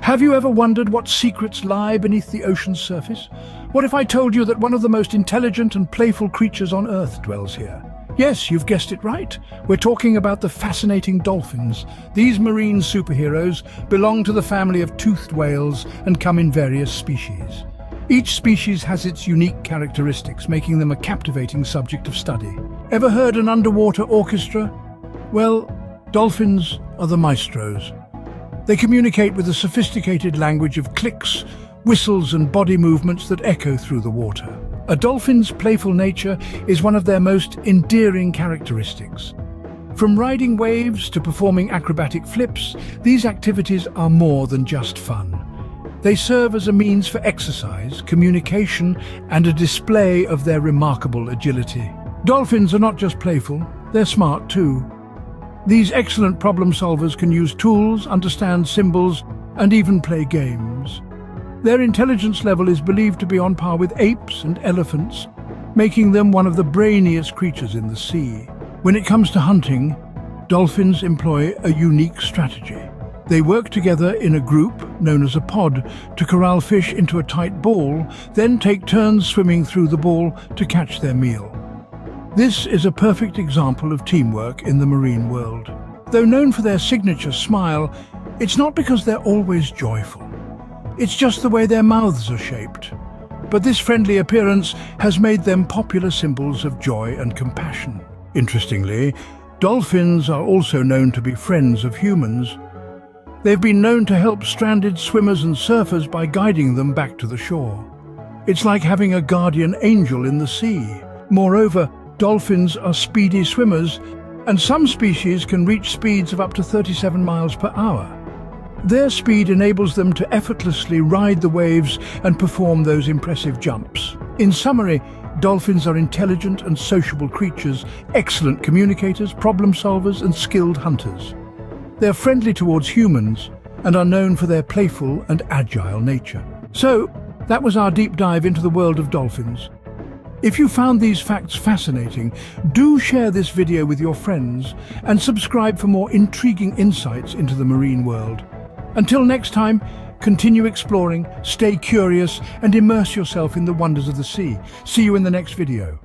Have you ever wondered what secrets lie beneath the ocean's surface? What if I told you that one of the most intelligent and playful creatures on Earth dwells here? Yes, you've guessed it right. We're talking about the fascinating dolphins. These marine superheroes belong to the family of toothed whales and come in various species. Each species has its unique characteristics, making them a captivating subject of study. Ever heard an underwater orchestra? Well, dolphins are the maestros. They communicate with a sophisticated language of clicks, whistles and body movements that echo through the water. A dolphin's playful nature is one of their most endearing characteristics. From riding waves to performing acrobatic flips, these activities are more than just fun. They serve as a means for exercise, communication, and a display of their remarkable agility. Dolphins are not just playful, they're smart too. These excellent problem solvers can use tools, understand symbols, and even play games. Their intelligence level is believed to be on par with apes and elephants, making them one of the brainiest creatures in the sea. When it comes to hunting, dolphins employ a unique strategy. They work together in a group, known as a pod, to corral fish into a tight ball, then take turns swimming through the ball to catch their meal. This is a perfect example of teamwork in the marine world. Though known for their signature smile, it's not because they're always joyful. It's just the way their mouths are shaped. But this friendly appearance has made them popular symbols of joy and compassion. Interestingly, dolphins are also known to be friends of humans. They've been known to help stranded swimmers and surfers by guiding them back to the shore. It's like having a guardian angel in the sea. Moreover, dolphins are speedy swimmers, and some species can reach speeds of up to 37 miles per hour. Their speed enables them to effortlessly ride the waves and perform those impressive jumps. In summary, dolphins are intelligent and sociable creatures, excellent communicators, problem solvers, and skilled hunters. They're friendly towards humans and are known for their playful and agile nature. So, that was our deep dive into the world of dolphins. If you found these facts fascinating, do share this video with your friends and subscribe for more intriguing insights into the marine world. Until next time, continue exploring, stay curious, and immerse yourself in the wonders of the sea. See you in the next video.